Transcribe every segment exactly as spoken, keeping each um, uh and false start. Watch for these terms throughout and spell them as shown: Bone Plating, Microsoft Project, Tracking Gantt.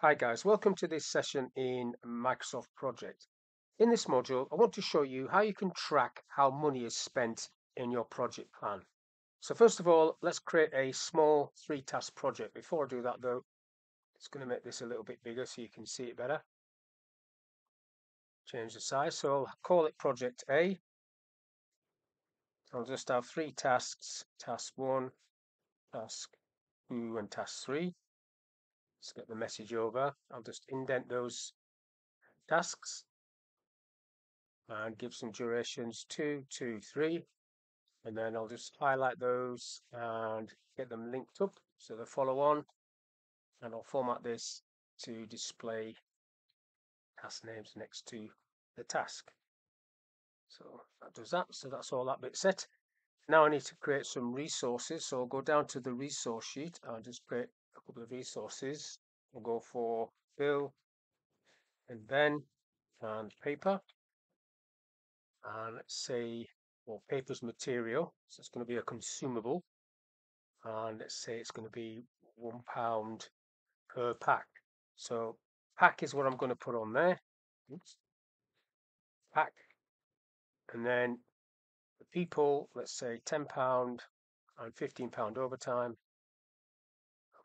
Hi guys, welcome to this session in Microsoft Project. In this module, I want to show you how you can track how money is spent in your project plan. So first of all, let's create a small three-task project. Before I do that though, it's going to make this a little bit bigger so you can see it better. Change the size, so I'll call it Project A. I'll just have three tasks, task one, task two, and task three. Let's get the message over. I'll just indent those tasks and give some durations two, two, three, and then I'll just highlight those and get them linked up so they follow on. And I'll format this to display task names next to the task. So that does that. So that's all that bit set. Now I need to create some resources. So I'll go down to the resource sheet and just create a couple of resources. We'll go for Bill and Ben and paper, and let's say, well, paper's material, so it's going to be a consumable, and let's say it's going to be one pound per pack. So pack is what I'm going to put on there. Oops. Pack, and then the people, let's say ten pound and fifteen pound overtime.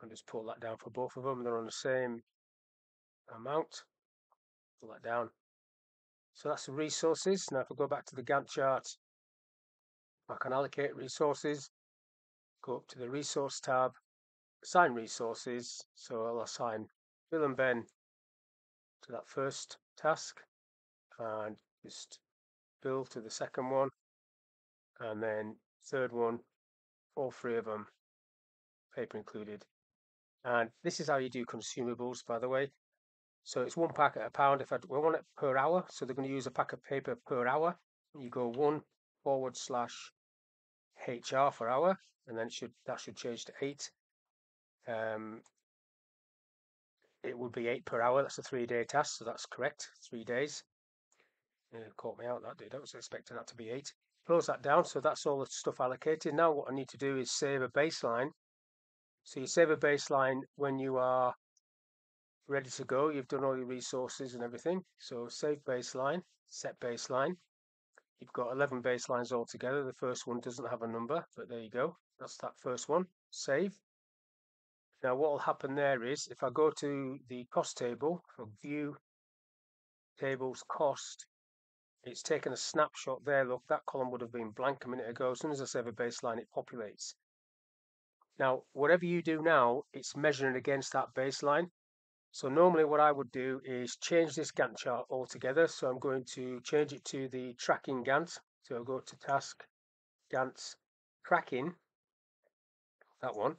And just pull that down for both of them. They're on the same amount. Pull that down. So that's the resources. Now if I go back to the Gantt chart, I can allocate resources. Go up to the resource tab. Assign resources. So I'll assign Bill and Ben to that first task. And just Bill to the second one. And then third one. All three of them. Paper included. And this is how you do consumables, by the way. So it's one pack at a pound. If I we want it per hour, so they're going to use a pack of paper per hour. You go one forward slash H R for hour, and then it should that should change to eight. Um, it would be eight per hour. That's a three-day task, so that's correct. Three days. It caught me out that did. I was expecting that to be eight. Close that down. So that's all the stuff allocated. Now what I need to do is save a baseline. So you save a baseline when you are ready to go. You've done all your resources and everything. So save baseline, set baseline. You've got eleven baselines altogether. The first one doesn't have a number, but there you go. That's that first one. Save. Now what will happen there is if I go to the cost table, for view tables cost, it's taken a snapshot there. Look, that column would have been blank a minute ago. As soon as I save a baseline, it populates. Now, whatever you do now, it's measuring against that baseline. So normally what I would do is change this Gantt chart altogether. So I'm going to change it to the Tracking Gantt. So I'll go to Task, Gantt, Tracking, that one.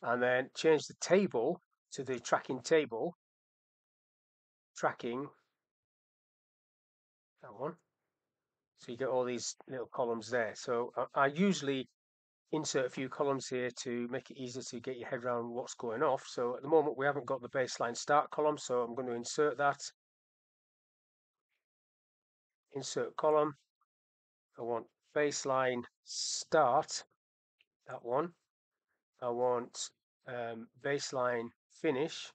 And then change the table to the Tracking Table, Tracking, that one. So you get all these little columns there. So I, I usually insert a few columns here to make it easier to get your head around what's going off. So at the moment we haven't got the baseline start column, so I'm going to insert that. Insert column. I want baseline start, that one. I want um, baseline finish,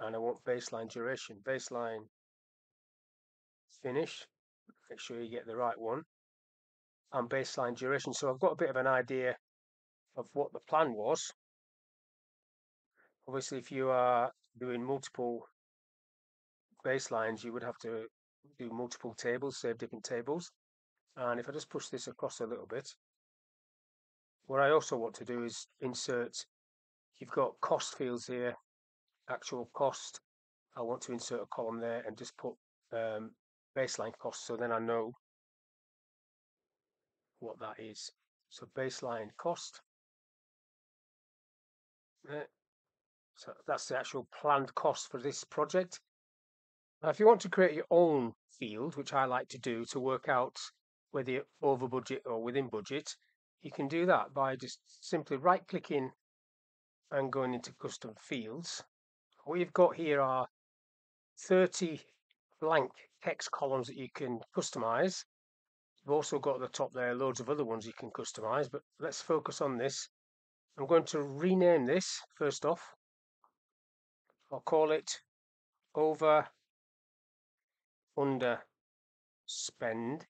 and I want baseline duration. Baseline finish. Make sure you get the right one. And baseline duration. So I've got a bit of an idea of what the plan was. Obviously, if you are doing multiple baselines, you would have to do multiple tables, save different tables. And if I just push this across a little bit, what I also want to do is insert, you've got cost fields here, actual cost. I want to insert a column there and just put um, baseline cost, so then I know what that is. So baseline cost. So that's the actual planned cost for this project. Now, if you want to create your own field, which I like to do to work out whether you're over budget or within budget, you can do that by just simply right clicking and going into custom fields. What you've got here are thirty blank text columns that you can customize. You've also got at the top there loads of other ones you can customize, but let's focus on this. I'm going to rename this first off. or call it over under spend.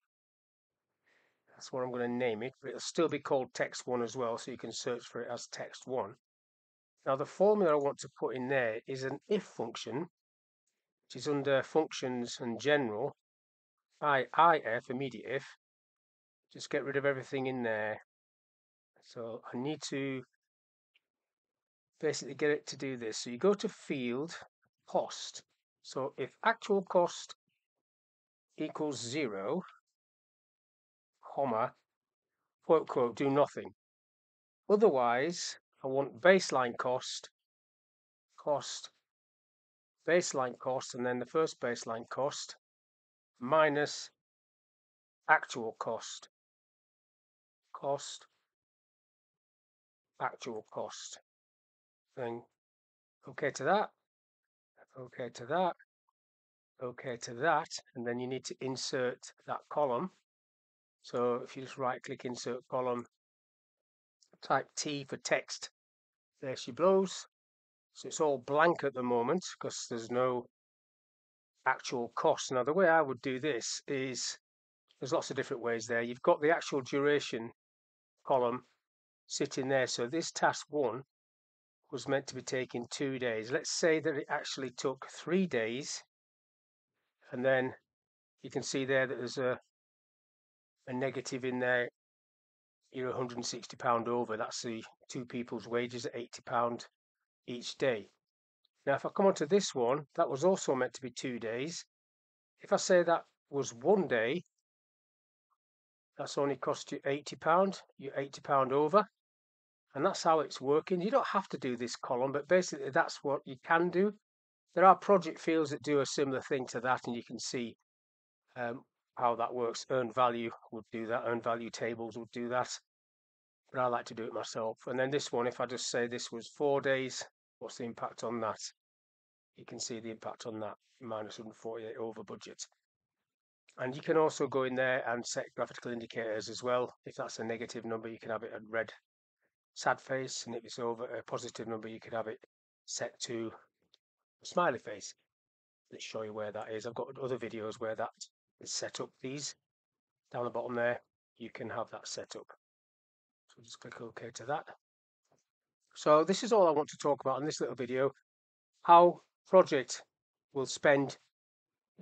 That's what I'm going to name it, but it'll still be called text one as well, so you can search for it as text one. Now the formula I want to put in there is an if function, which is under functions and general, I, if, immediate if. Just get rid of everything in there. So I need to basically get it to do this. So you go to field cost. So if actual cost equals zero, comma, quote, quote, do nothing. Otherwise, I want baseline cost, cost, baseline cost, and then the first baseline cost minus actual cost, cost, actual cost. Then OK to that, OK to that, OK to that, and then you need to insert that column. So if you just right click insert column, type T for text, there she blows. So it's all blank at the moment because there's no actual cost. Now the way I would do this is, there's lots of different ways there. You've got the actual duration column sitting there. So this task one was meant to be taking two days. Let's say that it actually took three days. And then you can see there that there's a, a negative in there. You're one hundred and sixty pounds over. That's the two people's wages at eighty pounds each day. Now, if I come on to this one, that was also meant to be two days. If I say that was one day, that's only cost you eighty pounds. You're eighty pounds over. And that's how it's working. You don't have to do this column, but basically that's what you can do. There are project fields that do a similar thing to that, and you can see um, how that works. Earn value would do that. Earn value tables would do that. But I like to do it myself. And then this one, if I just say this was four days, what's the impact on that? You can see the impact on that, minus one hundred and forty-eight over budget. And you can also go in there and set graphical indicators as well. If that's a negative number, you can have it at red, sad face. And if it's over a positive number, you could have it set to a smiley face. Let's show you where that is. I've got other videos where that is set up. These down the bottom there, you can have that set up. So just click OK to that. So this is all I want to talk about in this little video, how Project will spend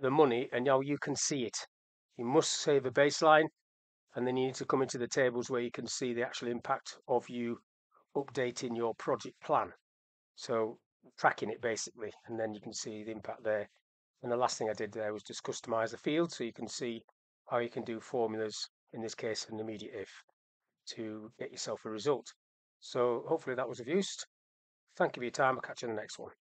the money and how you can see it. You must save a baseline, and then you need to come into the tables where you can see the actual impact of you updating your project plan. So tracking it basically, and then you can see the impact there. And the last thing I did there was just customize the field so you can see how you can do formulas, in this case an immediate if, to get yourself a result. So hopefully that was of use. Thank you for your time. I'll catch you in the next one.